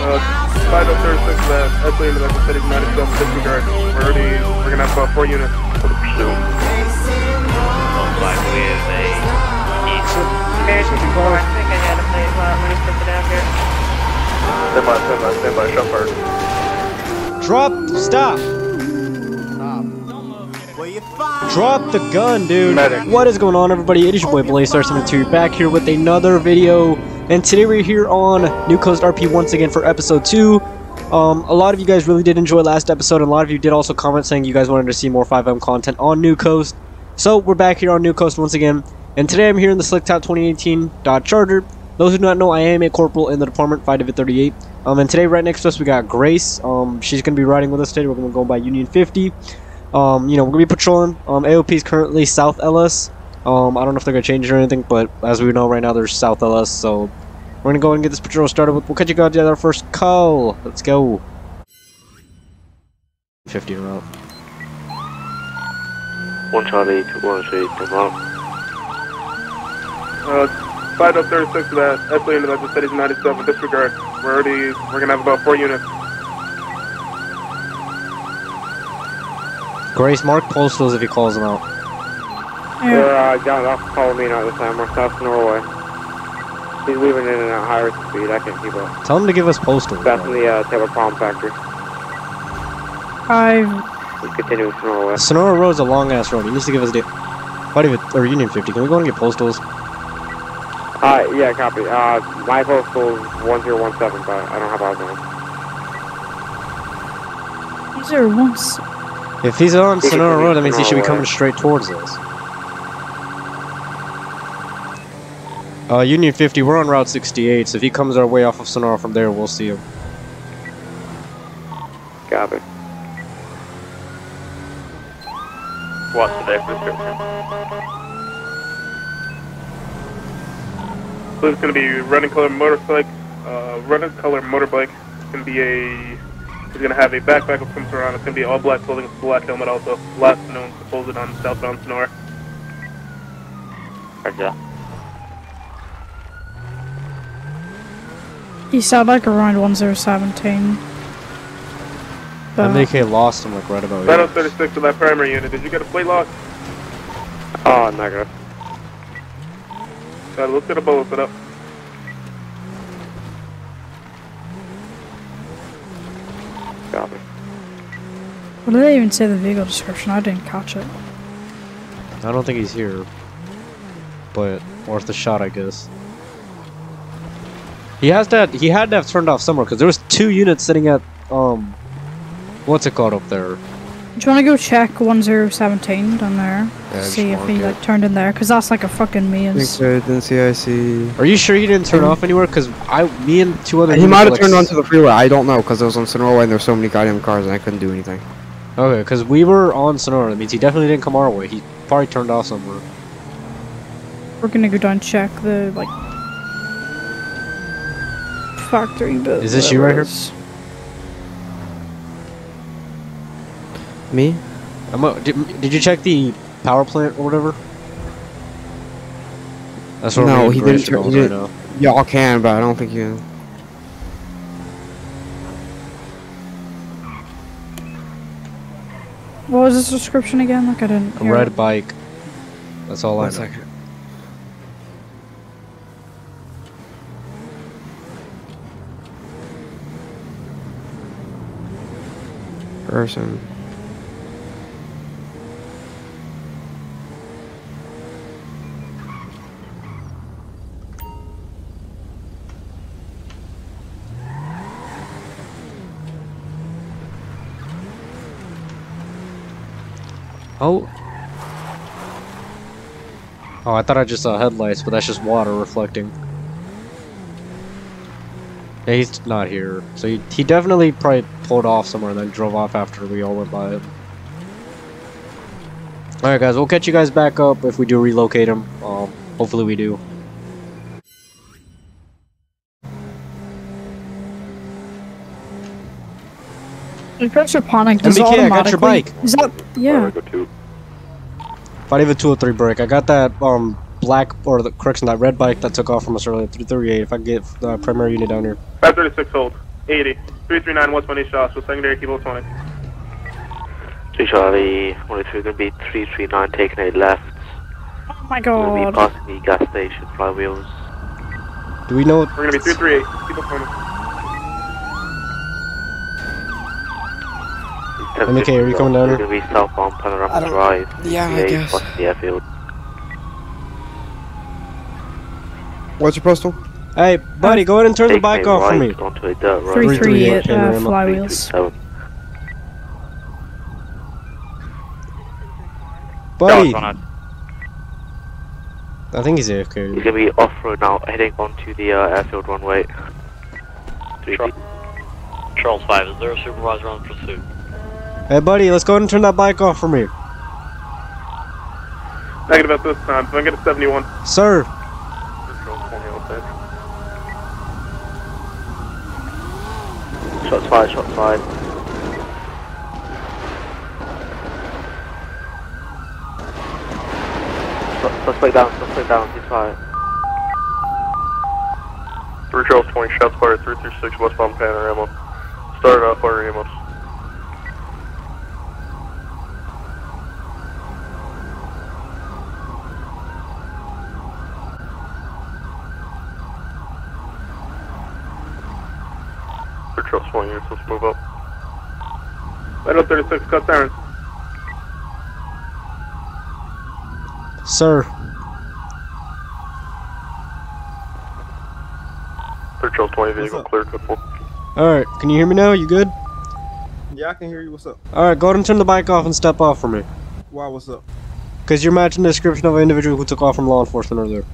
536 left, exiting the Mexico City, 9750 direction. We're gonna have about 4 units for the pursuit. Looks like we have a exit. I think I had a blaze lot. Let me step it out here. Stand by, shop fire. Stop. Drop the gun, dude. Medic. What is going on, everybody? It is your boy Blaze R72 back here with another video, and today we're here on New Coast RP once again for episode 2. A lot of you guys really did enjoy last episode, and a lot of you did also comment saying you guys wanted to see more 5M content on New Coast. So we're back here on New Coast once again, and today I'm here in the Slicktop 2018 Dodge Charger. Those who do not know, I am a corporal in the department, 5 Div 38. And today right next to us we got Grace. She's going to be riding with us today. We're going to go by Union 50. You know, we're going to be patrolling. AOP is currently South LS. I don't know if they're going to change it or anything, but as we know right now, they're South LS. So we're going to go and get this patrol started. We'll catch you guys at our first call. Let's go. 50 route. 1 Charlie 2 1 3 1 out. 536 to that. Escalating to Metro City's 97. Disregard. We're going to have about 4 units. Grace, mark postals if he calls them out. Yeah. They're down off Palomino at the time. We're south Sonora Way. He's weaving in at a higher speed. I can't keep up. Tell him to give us postals. That's in the Taylor Palm Factory. He's continuing Sonora Way. Sonora Road's a long ass road. He needs to give us or Union 50. Can we go and get postals? Yeah, copy. My postal's 1017, but I don't have ours on. These are ones. If he's on Sonora Road, that means he should be coming straight towards us. Union 50, we're on Route 68, so if he comes our way off of Sonora from there, we'll see him. Copy. Watch the deck description. So it's going to be running color motorbike. It's going to be a... He's going to have a backpack of some sort on. It's going to be all black clothing, black helmet also. Last known supposed on southbound Sonora. Roger. He sounded like around 1017. MDK lost him like right about here. 536 to that primary unit. Did you get a plate lock? Oh, negative. Gotta look at a bullet, put up. Copy. Well, did they even say the vehicle description? I didn't catch it. I don't think he's here, but worth a shot, I guess. He had to have turned off somewhere because there was 2 units sitting at what's it called up there? Do you want to go check 1017 down there? Yeah, see if he like turned in there, because that's like a fucking me. I think so. Didn't see. I see. Are you sure you didn't turn off anywhere? Because me and 2 other. He might have turned onto the freeway. I don't know, because I was on Sonora Way and there's so many goddamn cars and I couldn't do anything. Okay, because we were on Sonora. That means he definitely didn't come our way. He probably turned off somewhere. We're gonna go down and check the like factory. Is this you right here? Me? Did you check the power plant or whatever? That's what. No, he didn't. Y'all can, but I don't think you. What was this description again? Like I didn't. A red bike. That's all I know. Person. Oh, I thought I just saw headlights, but that's just water reflecting. Yeah, he's not here. So he definitely probably pulled off somewhere and then drove off after we all went by it. Alright guys, we'll catch you guys back up if we do relocate him. Hopefully we do. Panic MBK, I got your bike. Is that, yeah. 58203 break. I got that black or the correction that red bike that took off from us earlier. 338. If I can get the primary unit down here. 536 hold. 80. 339 westbound East Joshua, secondary Kilo 20. 3 Charlie, 42, gonna be 339 taking a left. Oh my god. We're gonna be past the gas station, flywheels. Do we know? We're gonna be 338, Kilo 20. Okay, are we coming down? We're gonna be southbound Panorama Drive. Yeah, I guess. Past the airfield. What's your postal? Hey, buddy, go ahead and turn the bike off for me. 338 flywheels. Buddy! I think he's AFK. He's gonna be off-road now, heading onto the airfield runway. Charles 5, is there a supervisor on pursuit? Hey, buddy, let's go ahead and turn that bike off for me. Negative at this time, so I'm gonna get a 71. Sir! Shots fired, shots fired. Suspect down, he's fired. 3 Charles 20, shots fired, 336 westbound Panorama. Start off our ambulance. Let's move up. Right 36, cut down. Sir. 3 Charles 20, vehicle clear, good full. Alright, can you hear me now? You good? Yeah, I can hear you. What's up? Alright, go ahead and turn the bike off and step off for me. Why, what's up? Because you're matching the description of an individual who took off from law enforcement earlier.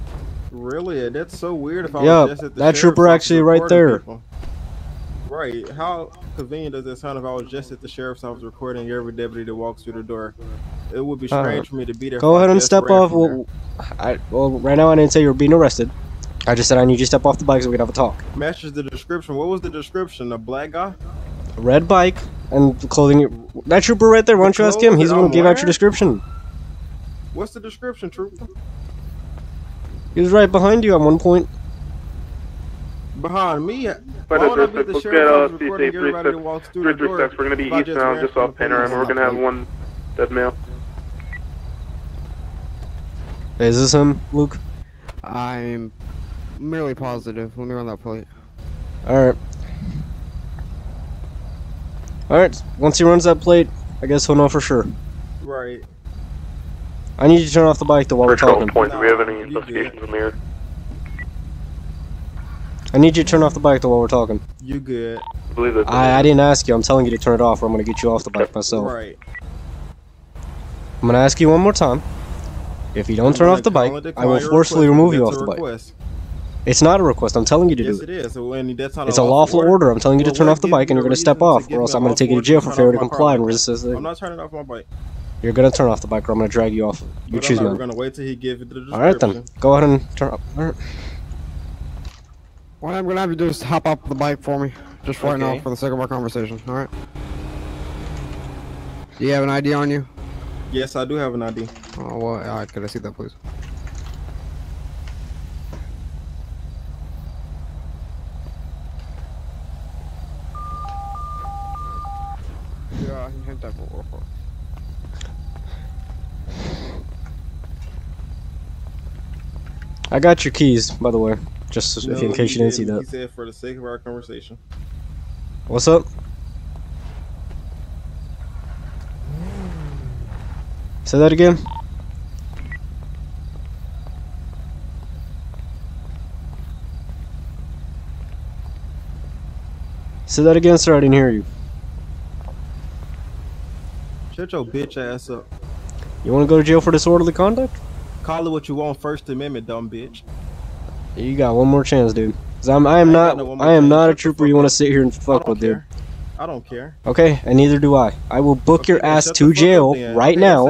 Really? That's so weird if I was just at the sheriff's office. Yeah, that trooper actually right there. People. Right. How convenient does that sound if I was just at the sheriff's office recording every deputy that walks through the door? It would be strange for me to be there. Go ahead and step off. Well, right now I didn't say you were being arrested. I just said I need you to step off the bike so we can have a talk. Matches the description. What was the description? A black guy? A red bike and clothing. That trooper right there, why don't you ask him? He's the one who gave out your description. What's the description, trooper? He was right behind you at one point. Behind me? But let's get CC 336. We're gonna be eastbound, just off Panorama. We're gonna have one dead male. Is this him, Luke? I'm merely positive. Let me run that plate. All right. All right. Once he runs that plate, I guess he'll know for sure. Right. I need you to turn off the bike though while we're talking. Do we have any investigations in the air? I need you to turn off the bike though while we're talking. You good. I didn't ask you. I'm telling you to turn it off or I'm going to get you off the bike myself. Right. I'm going to ask you one more time. If you don't turn off the bike, I will forcefully remove you off the bike. It's not a request. I'm telling you to do it. Yes, it is. It's a lawful order. I'm telling you to turn off the bike and you're going to step off or else I'm going to take you to jail for failure to comply and resist. I'm not turning off my bike. You're going to turn off the bike or I'm going to drag you off. You choose one. Alright then. Go ahead and turn up. Alright. What I'm gonna have you do is hop off the bike for me, just right now, for the sake of our conversation. All right. Do you have an ID on you? Yes, I do have an ID. Oh well, all right. Could I see that, please? Yeah, I can hit that for. I got your keys, by the way. Just in case you didn't see that. He said for the sake of our conversation. What's up? Say that again. Say that again, sir. I didn't hear you. Shut your bitch ass up. You want to go to jail for disorderly conduct? Call it what you want, First Amendment, dumb bitch. You got one more chance, dude. Cause I am not a trooper you want to sit here and fuck with, dude. I don't care. Okay, and neither do I. I will book your ass to jail right now.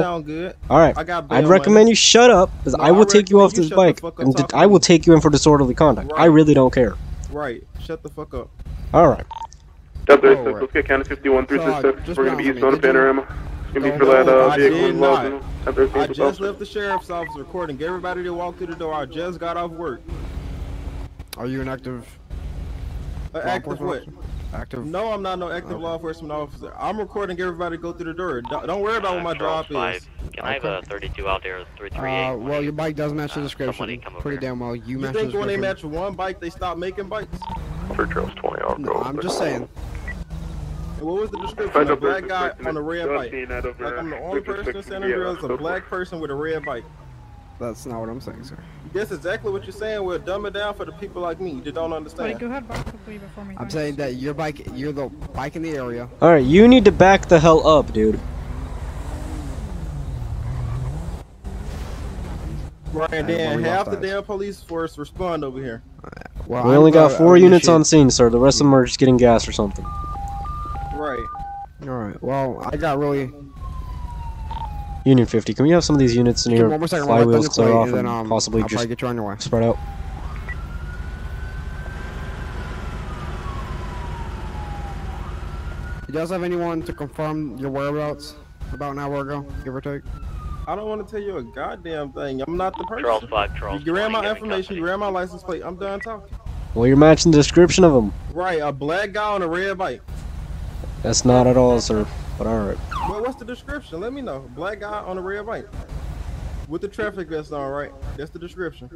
Alright, I'd recommend you shut up, because I will take you off this bike, and I will take you in for disorderly conduct. I really don't care. Right, shut the fuck up. Alright. Let's get County 51, 366. We're going to be eastbound of Panorama. It's going to be for that vehicle. I just left the sheriff's office recording. Everybody that walked through the door, I just got off work. Are you an active? Active what? Active. No, I'm not no active law enforcement officer. I'm recording everybody go through the door. Don't worry about what my drop is. Can I have a 32 out there, 338? Well, your bike does match the description pretty damn well. You match the description. You think when they match one bike, they stop making bikes? No, I'm just saying. And what was the description? A black guy on a red bike. Like I'm the only person in San Andreas, a black person with a red bike. That's not what I'm saying, sir. That's exactly what you're saying. We'll dumb it down for the people like me. You don't understand. Wait, go ahead, back quickly before me. I'm saying that your bike, you're the bike in the area. All right, you need to back the hell up, dude. And then half the damn police force respond over here. Well, we only got 4 units on scene, sir. The rest of them are just getting gas or something. Right. All right. Well, I got really. Union 50, can we have some of these units in here? Flywheels clear off and possibly just get you on your way. Spread out. You guys have anyone to confirm your whereabouts about an hour ago, give or take? I don't want to tell you a goddamn thing. I'm not the person. Charles 5, Charles you ran my information, you ran my license plate. I'm done talking. Well, you're matching the description of them. Right, a black guy on a red bike. That's not at all, sir. But alright. Well, what's the description? Let me know. Black guy on a red bike. With the traffic vest on, right? That's the description.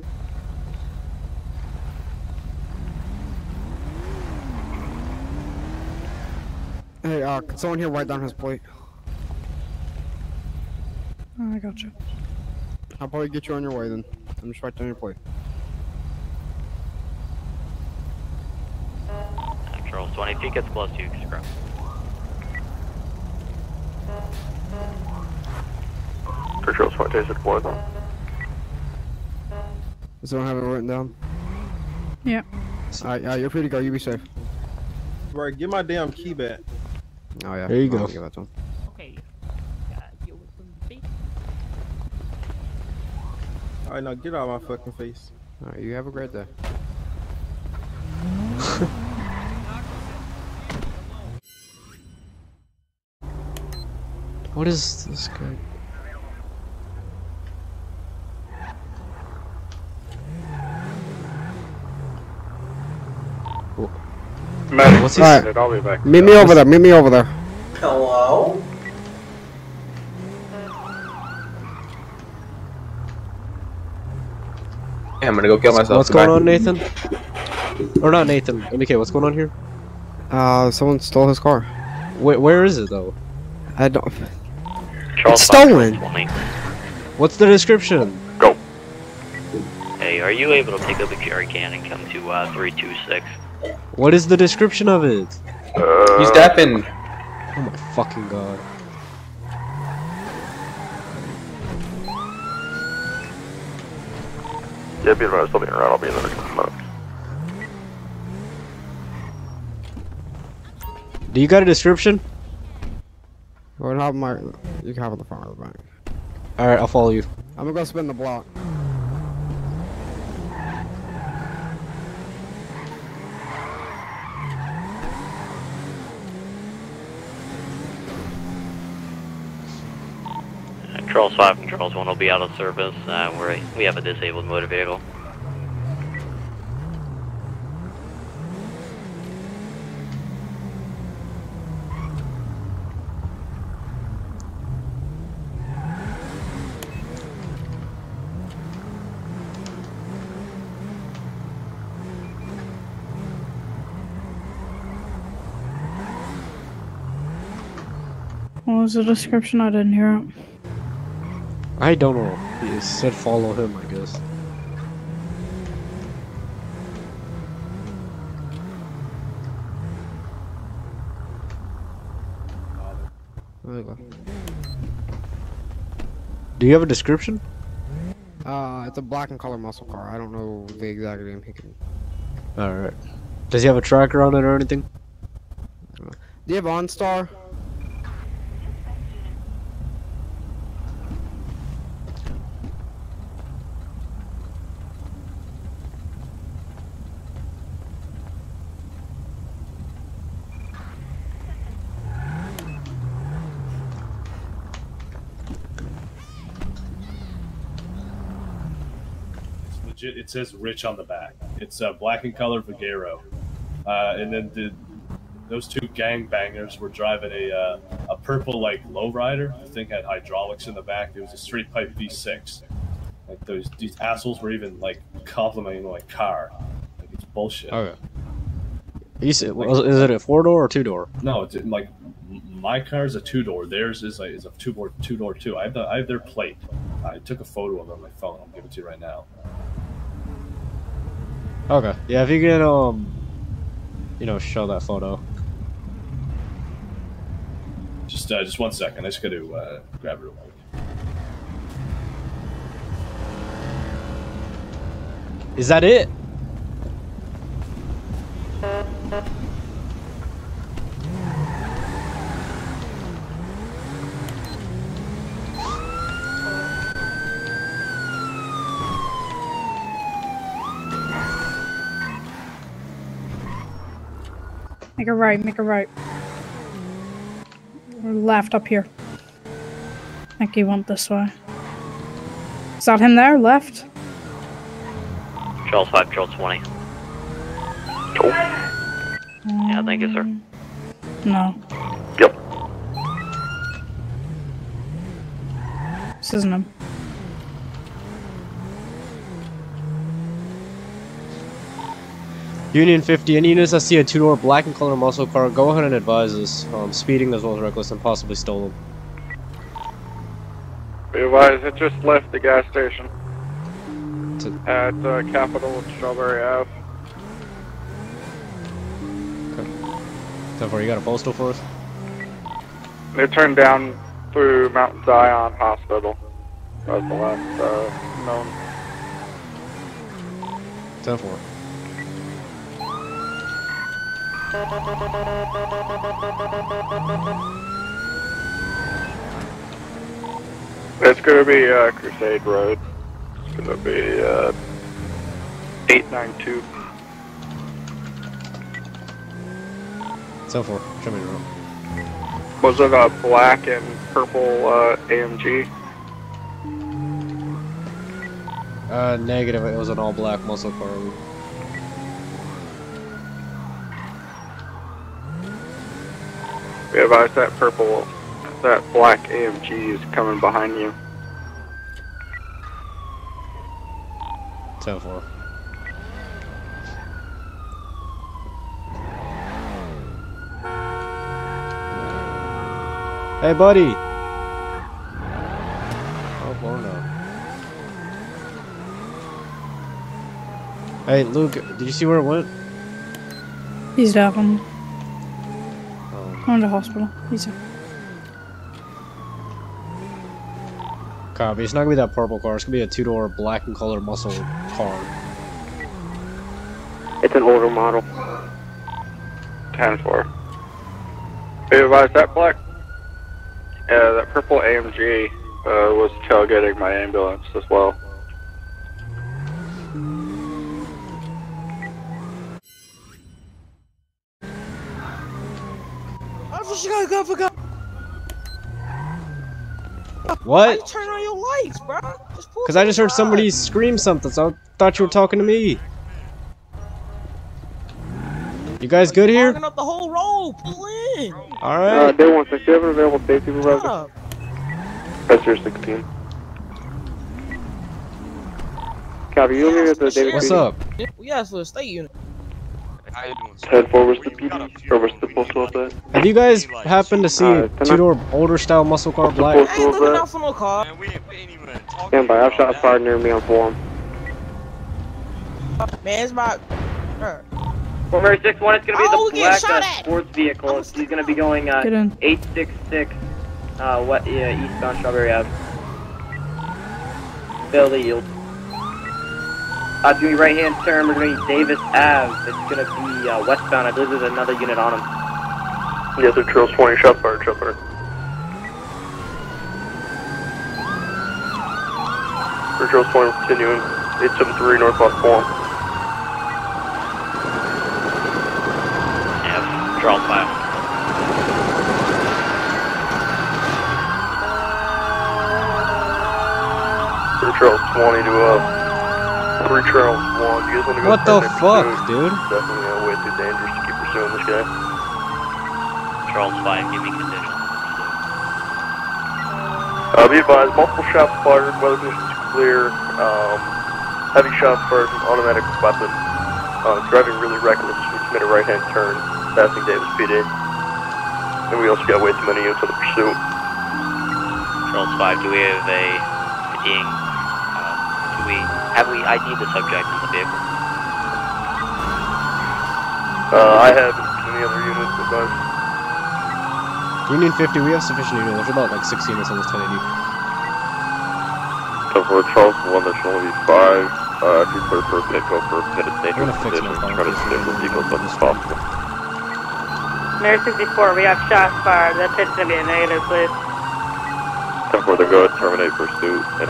Hey, can someone here write down his plate? Oh, I got you. I'll probably get you on your way then. I'm just write down your plate. Charles 20, if he gets close to you, scrub. Charles 20, is it what? Does someone have it written down? Yeah. Alright, you're free to go, you be safe. Right, get my damn key back. Oh yeah, there you go. Give that to him. Okay. Alright, now get out of my fucking face. Alright, you have a great day. What is this guy? Medic, what's he right. I'll be back. Meet me over there, meet me over there. Hello? Yeah, I'm gonna go kill myself. What's going on, Nathan? Or not Nathan, MK, what's going on here? Someone stole his car. Wait, where is it though? I don't... It's stolen! What's the description? Go. Hey, are you able to pick up a jerry can and come to 326? What is the description of it? He's dapping. Oh my fucking god. Yeah, be around, still be around, I'll be in the next month. Do you got a description? Well, have my, you can have it the front of the bank. Alright, I'll follow you. I'm gonna go spin the block. Charles 5 and Charles 1 will be out of service. We have a disabled motor vehicle. What was the description? I didn't hear it. I don't know. He said follow him, I guess. There you go. Do you have a description? It's a black and color muscle car. I don't know the exact name he can. Alright. Does he have a tracker on it or anything? Do you have OnStar? It says Rich on the back. It's black and color Vigero. And then the Those two gangbangers were driving a purple like lowrider. The thing had hydraulics in the back. It was a straight pipe V6. Like these assholes were even like complimenting my car. Like it's bullshit. Okay. Is it a four-door or two-door? No, it's like my car's a two-door. Theirs is a two-door too. I have their plate. I took a photo of it on my phone. I'll give it to you right now. Okay. Yeah, if you can show that photo. Just 1 second. I just got to grab it real quick. Is that it? Make a right, make a right. We're left up here. I think he went this way. Is that him there? Left? Charles 5, Charles 20. Oh. Yeah, thank you, sir. No. Yep. This isn't him. Union 50, any units that see a two-door black and colored muscle car, go ahead and advise us. Speeding as well as reckless and possibly stolen. Be advised, it just left the gas station. At Capital Strawberry Ave. Okay. So you got a postal for us? They turned down through Mount Zion Hospital. That was the last known. 10-4. It's going to be Crusade Road. It's going to be 892. 10-4, show me the room. Was it a black and purple AMG? Negative, it was an all black muscle car. We advise that black AMG is coming behind you. 10-4. Hey, buddy. Oh, well, no. Hey, Luke, did you see where it went? He's down. I'm in the hospital. He's here. Copy. It's not going to be that purple car. It's going to be a two-door black and colored muscle car. It's an older model. 10-4. Be advised, that black... that purple AMG was tailgating my ambulance as well. What? You turn on your lights, bro. Because I just heard somebody scream something, so I thought you were talking to me. You guys good here? Up the whole road. Pull in. All right. Day 167 available safety provider. That's your 16. Copy. You here at the Davis PD? What's up? We asked for a state unit. How you doing, sir? Head forward to the PD, over to the postal office. Have you guys happened to see a two-door older style muscle car black? I ain't looking out for no car. Stand by, I've shot a fire near me on 4M. Man, it's my... 461, it's gonna be the black sports vehicle. He's gonna be going 866 eastbound Strawberry Ave. Billy, you'll... doing right-hand turn, we're going to Davis Ave. It's going to be westbound. I believe there's another unit on him. Yeah, through Trails 20, shot fire, shot fire. Through Trails 20, continuing. 873, northbound 4. Yeah, Trails 5. Through Trails 20 to Three Trails 1, you guys want to go? What the fuck, dude? Definitely way too dangerous to keep pursuing this guy. Charles 5, give me conditions. Be advised, multiple shots fired, weather conditions clear, heavy shots fired from automatic weapon, driving really reckless, which made a right-hand turn, passing Davis PD. And we also got way too many units on the pursuit. Charles 5, do we have a fleeing, have we ID'd the subject in the vehicle? I have any other units with us. Union 50, we have sufficient units. There's about like 6 units on this 1080. So for Charles 1, there should only be 5. If you clear for a vehicle, for a pit of danger position, try to stick with vehicles as much as possible. Mary 64, we have shots fired. That pit's gonna be a negative, please. 10-4, then go ahead and terminate pursuit and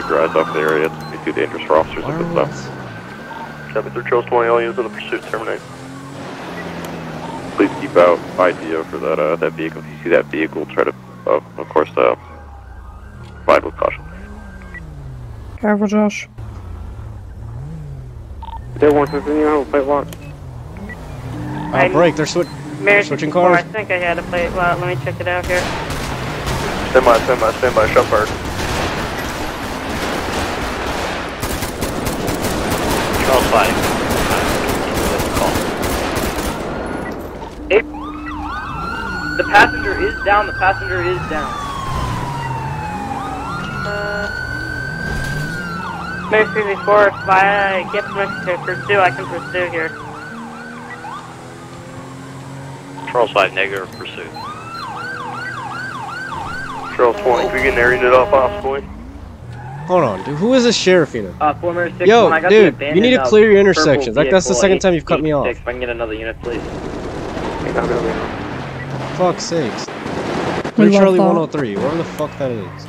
keep your eyes off the area. It's gonna be too dangerous for officers if it's not. 7-3, Charles 20, all units on the pursuit, terminate. Please keep out IDO for that that vehicle. If you see that vehicle, try to, of course, ride with caution. Careful, Josh. They want to continue on with plate lock. Break, they're switching cars. I think I had a plate lock. Let me check it out here. Stand by, shot fired. Charles 5. The passenger is down, Mary 64, if I get permission to pursue, I can pursue here. Charles 5, negative pursuit. Charles 20, we getting air unit off possibly. Hold on, dude, who is this sheriff unit? Former 6, yo, I got dude, you need to clear your intersections. Like, that's the second time you've cut me off. If I can get another unit, please. Fuck's sakes. We're Charlie 103, whatever the fuck that is.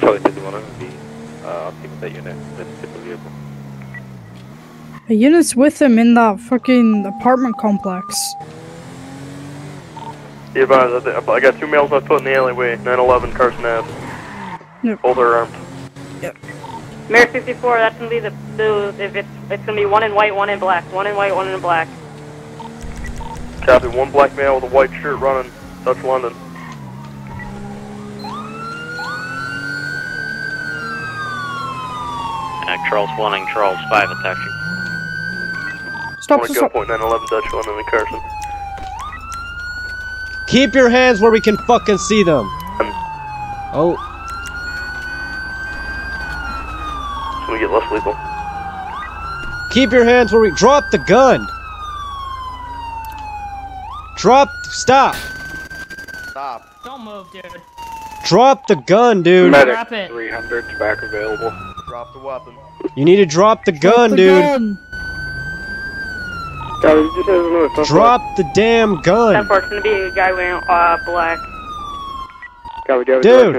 Charlie 5103, I'll pick up that unit, let's get the vehicle. The unit's with him in that fucking apartment complex. Yeah, I got 2 males left foot in the alleyway, 911 Carson Ave. Yep. Both are armed. Yep. Mare 54, that's gonna be the blue. If it's gonna be 1 in white, 1 in black, 1 in white, 1 in black. Copy, 1 black male with a white shirt running, Dutch London. Charles 1 and Charles 5 attacking. Stop. Point 911 Dutch London and Carson. Keep your hands where we can fucking see them. Oh. We get less lethal. Keep your hands where we drop the gun. Stop. Don't move, dude. Drop the gun, dude. Drop it. 300 tobacco available. Drop the weapon. You need to drop the gun, dude. Drop the damn gun. That part's gonna be a guy wearing black. Dude,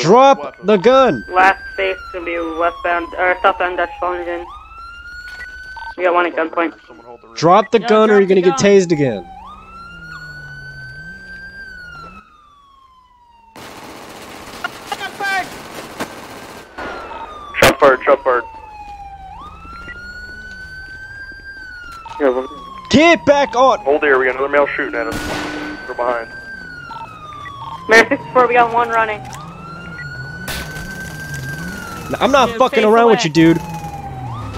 drop the gun! Last face is gonna be westbound, or southbound Dutch London. We got one at gunpoint. Drop the gun or you're gonna get tased again. Shot bird. Get back on! Hold there, we got another male shooting at us. We're behind. Mare 64, we got 1 running. I'm not fucking around with you, dude.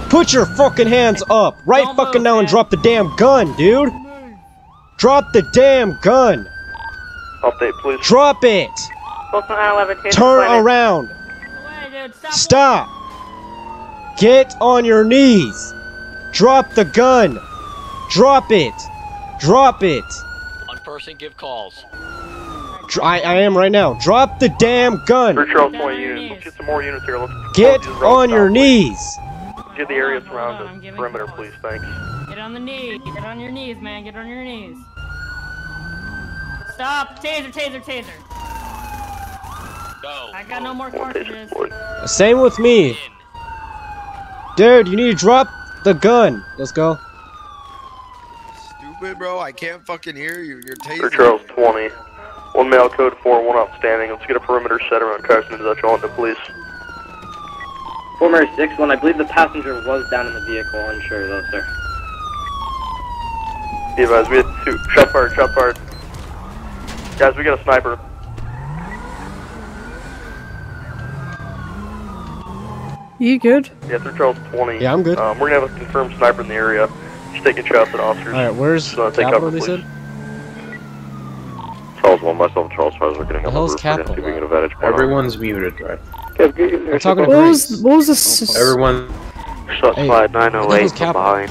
Put your fucking hands up, right fucking now, and drop the damn gun, dude. Drop the damn gun. Update, please. Drop it. Turn around. Stop. Get on your knees. Drop the gun. Drop it. One person, give calls. I am right now. Drop the damn gun. Charles 20 units. Let's get some more units here. Let's get on your knees. Get the area surrounded. Perimeter, please. Thanks. Get on the knees. Get on your knees, man. Get on your knees. Stop. Taser. Go. I got no more cartridges. Same with me. Dude, you need to drop the gun. Let's go. Stupid, bro. I can't fucking hear you. You're tasing. Charles 20. 1 male, code 4, 1 outstanding. Let's get a perimeter set around Carson and Dutch on the police. Former 6-1, I believe the passenger was down in the vehicle. Unsure though, sir. Be advised, we had two. Shot fired. Guys, we got a sniper. You good? Yeah, through Charles 20. Yeah, I'm good. We're going to have a confirmed sniper in the area. She's taking shots at officers. Alright, where's Capital, they said? Charles 1, myself, Charles 5, we're getting the hell's Capital? Everyone's muted, right? We're talking to Grace. What was this? Everyone. Shot fired, 908, from behind.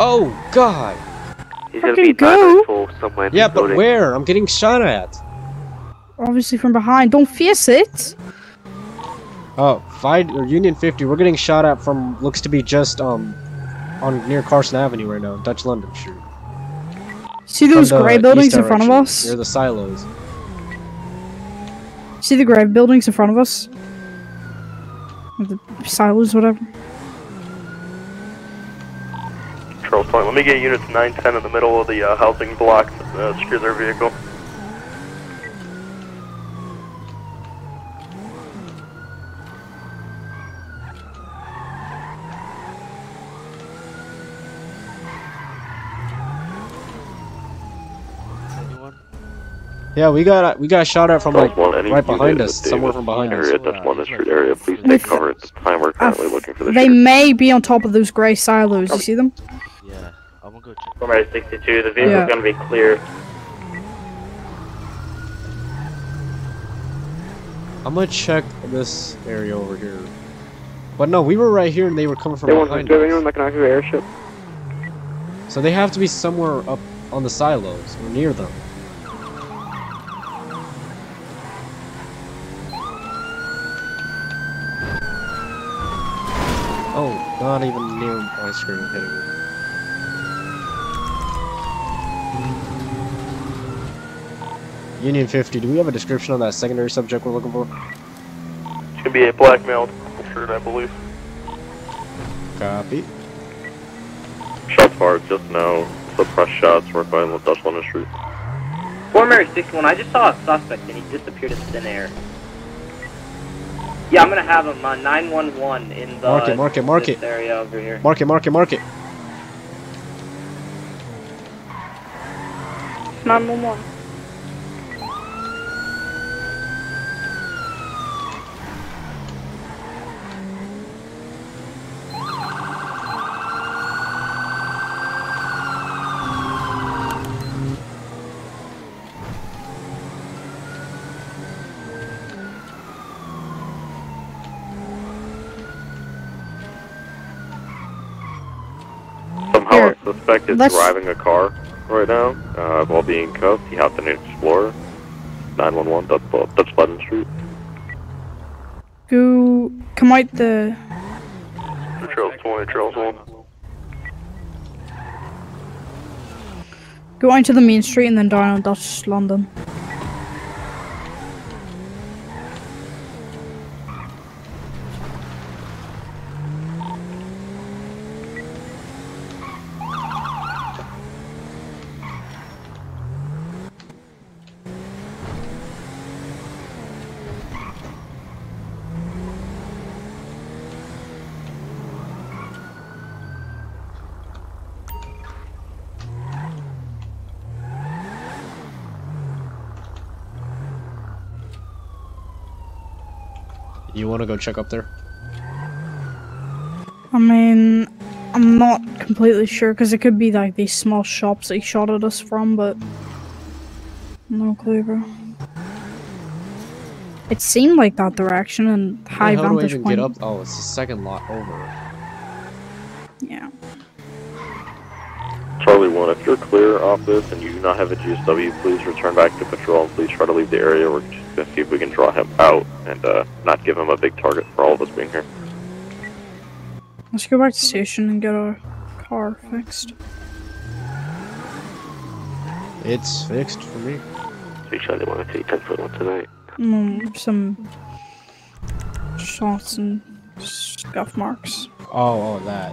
Oh, God! He's going to be go? Somewhere. Yeah, but where? I'm getting shot at. Obviously from behind. Don't face it! Oh, Union 50, we're getting shot at from, looks to be just, on near Carson Avenue right now, Dutch London Street. See those gray buildings in front of us? Near the silos. See the gray buildings in front of us? The silos, whatever. Charles Point, let me get units 910 in the middle of the housing block to secure their vehicle. Yeah, we got shot at from like right behind us, somewhere from behind us. That's one street area. Please take cover at the time. We're currently looking for the. They may be on top of those gray silos. You see them? Yeah, I'm gonna go check. We're at 62. The vehicle's gonna be clear. I'm gonna check this area over here. But no, we were right here and they were coming from behind us. They won't do anyone like an active airship. So they have to be somewhere up on the silos or near them. Oh, not even near my screen hitting me. Union 50, do we have a description on that secondary subject we're looking for? It's going to be a blackmailed shirt, I believe. Copy. Shots fired just now. Suppressed shots right by the Dutch London Street. Former 6-1, I just saw a suspect and he disappeared in thin air. Yeah, I'm gonna have him 911 in the market area over here. Market. 911. Suspect is driving a car right now, while being cuffed. He hopped in an Explorer. 911 Dutch London Street. Go come out the Trails 1. Go onto the main street and then down on Dutch London. You want to go check up there? I mean, I'm not completely sure because it could be like these small shops that he shot at us from, but no clue, bro. It seemed like that direction and high vantage point. How do I even get up? Oh, it's the second lot over. Yeah. Charlie 1, if you're clear off this and you do not have a GSW, please return back to patrol and please try to leave the area. We're just going to see if we can draw him out and not give him a big target for all of us being here. Let's go back to the station and get our car fixed. It's fixed for me. Make sure they want to take 10-foot-1 tonight. Some shots and scuff marks. Oh, that.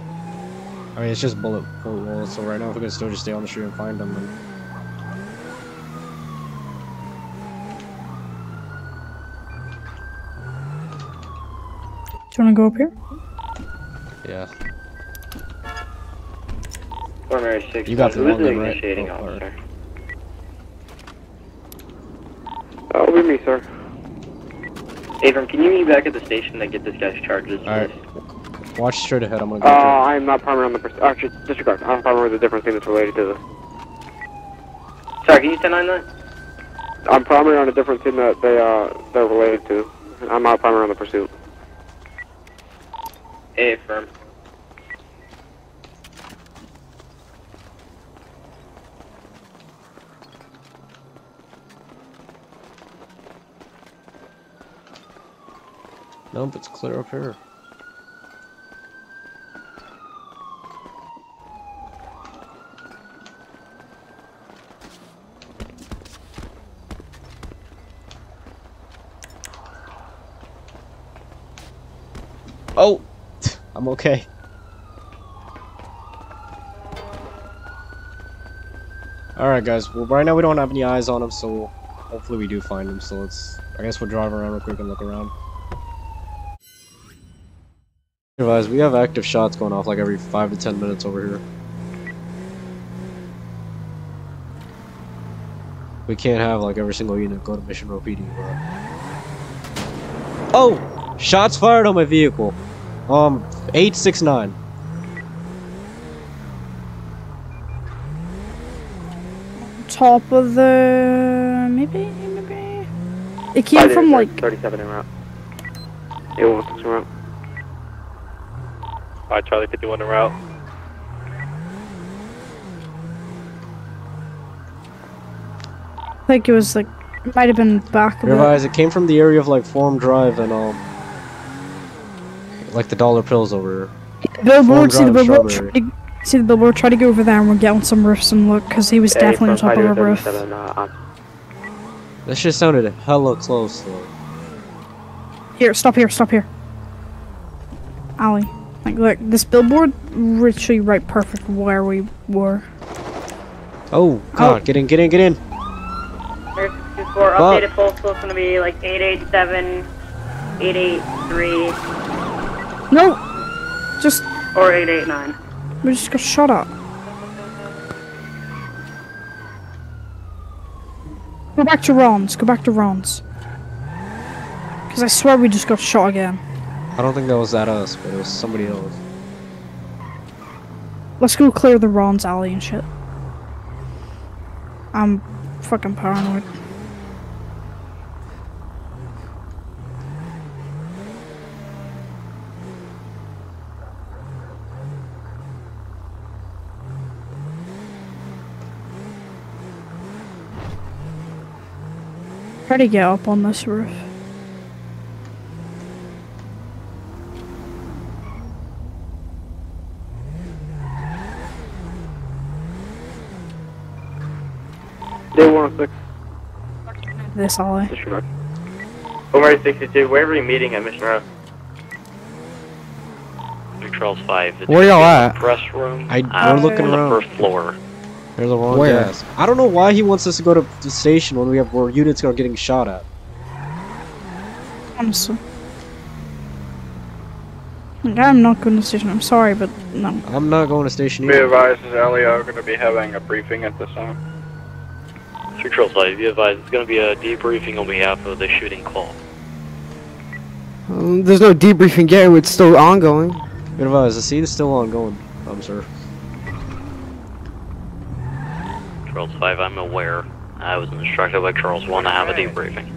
I mean, it's just bullet holes, so right now we can still just stay on the street and find them. Do you want to go up here? Yeah. Primary 6. You got the wrong one, right? Initiating officer. That will be me, sir. Abram, can you meet back at the station and get this guy's charges? Alright. Watch straight ahead, I'm gonna go. I am not primary on the person. Actually, disregard. I'm primary on the different thing that's related to this. Sorry, can you 10-9 that? I'm primary on a different thing that they're related to. I'm not primary on the pursuit. A firm. Nope, it's clear up here. Oh, I'm okay. All right, guys. Well, right now we don't have any eyes on him, so hopefully we do find him. So let's. I guess we'll drive around real quick and look around. Guys, we have active shots going off like every 5 to 10 minutes over here. We can't have like every single unit go to Mission Row PD. But... Oh, shots fired on my vehicle. 869. Top of the maybe. It came from like 37 in route. It was in route. Alright, Charlie 51 en route. I think it was like, it might have been back of it came from the area of like Forum Drive and like the Dollar Pills over here. Billboard, see the billboard, try to go over there and we'll get on some roofs and look, cause he was definitely on top of a roof. That shit sounded hella close though. Here, stop here, Alley. Like, look, this billboard literally right perfect where we were. Oh, God, get in. There's 2-4, updated full, so it's gonna be like 887, 883. No! Just. Or 889. We just got shot up. Go back to Ron's, Because I swear we just got shot again. I don't think that was at us, but it was somebody else. Let's go clear the Ron's alley and shit. I'm fucking paranoid. Try to get up on this roof. This alley. Omar 62, where are we meeting at Mission Row? Charles 5. Where y'all at? Press room. We're looking around. The first floor. There's a wrong gas. I don't know why he wants us to go to the station when we have more units are getting shot at. Honestly. I'm not going to the station, I'm sorry, but no. I'm not going to station either. Be advised, Ellie are going to be having a briefing at this time. Control side, be advised, it's going to be a debriefing on behalf of the shooting call. There's no debriefing yet, it's still ongoing. Be advised, the scene is still ongoing, sir. Charles 5, I'm aware. I was instructed by Charles 1 to have a debriefing.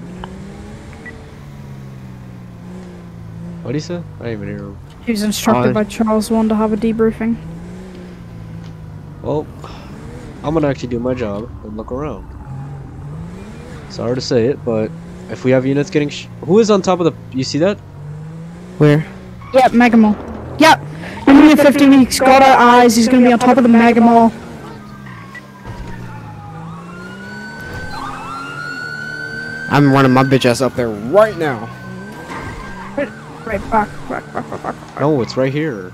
What did he say? I didn't even hear him. He was instructed by Charles 1 to have a debriefing. Well, I'm going to actually do my job and look around. Sorry to say it, but if we have units getting who is on top of the- you see that? Where? Yep, Megamall. Yep! Union 50, he's got our eyes, he's gonna be on top of the Megamall. I'm running my bitch ass up there right now. Right back. No, it's right here.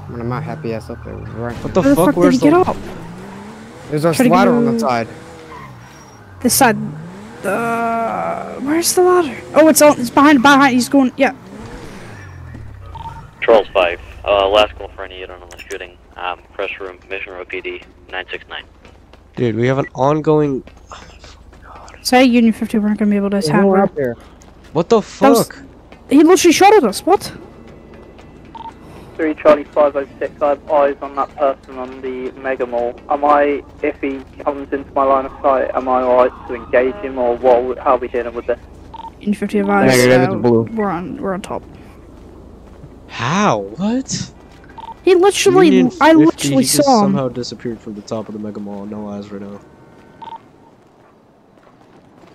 I'm running my happy ass up there right now. What the fuck, where's the- There's our slider on the side. This side. Where's the ladder? Oh, it's behind, he's going, yeah. Charles 5, last call for any unit on the shooting, press room, Mission Row PD, 969. Dude, we have an ongoing... Oh my god. Say Union 50, we're not gonna be able to attack her. What the fuck? He literally shot at us, what? 3 Charlie 506, I have eyes on that person on the Megamall. Am I, if he comes into my line of sight, am I right to engage him or what? How are we dealing with this? Union 50 of eyes, we're on top. How? What? He literally, I literally saw him. He just somehow disappeared from the top of the Megamall, no eyes right now.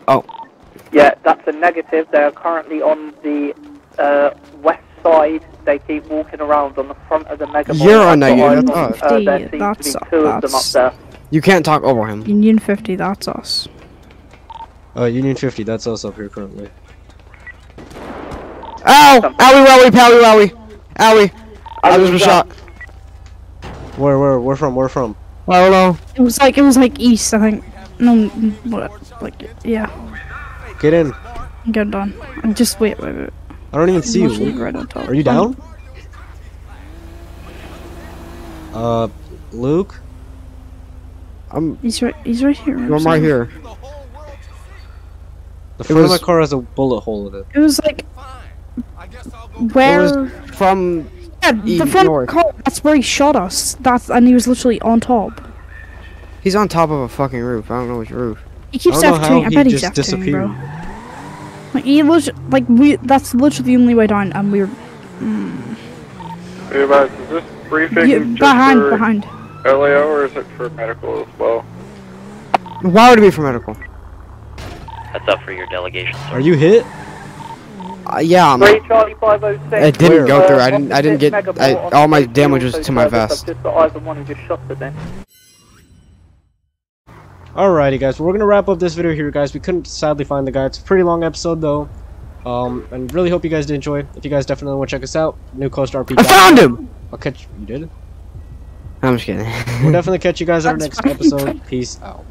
Oh. Yeah, that's a negative. They are currently on the west side. They keep walking around on the front of the Megamall. You're on that Union 50, that's us. You can't talk over him. Union 50, that's us. Union 50, that's us up here currently. Ow! Owie wowie powie wowie! Owie! I just was shot. Where from? Where from? I don't know. It was like east, I think. No, like, yeah. Get in. Get done. I'm just wait. I don't even see you. Right on top. Are you down? Luke. I'm. He's right here. I'm right here. The front of my car has a bullet hole in it. It was like. Where? It was from. Yeah, the front car. That's where he shot us. And he was literally on top. He's on top of a fucking roof. I don't know which roof. He keeps after me. I bet he's after me, bro. Like, that's literally the only way down, and we're... Hey guys, is this briefing behind LAO, or is it for medical as well? Why would it be for medical? That's up for your delegation, sir. Are you hit? Yeah, I'm... It didn't go through, I didn't get... all my damage was to my vest. Alrighty guys, we're gonna wrap up this video here guys. We couldn't sadly find the guy. It's a pretty long episode though. And really hope you guys did enjoy. If you guys definitely want to check us out, New Coast RP. I found him! I'll catch you. You did? I'm just kidding. We'll definitely catch you guys on our next episode. Peace out.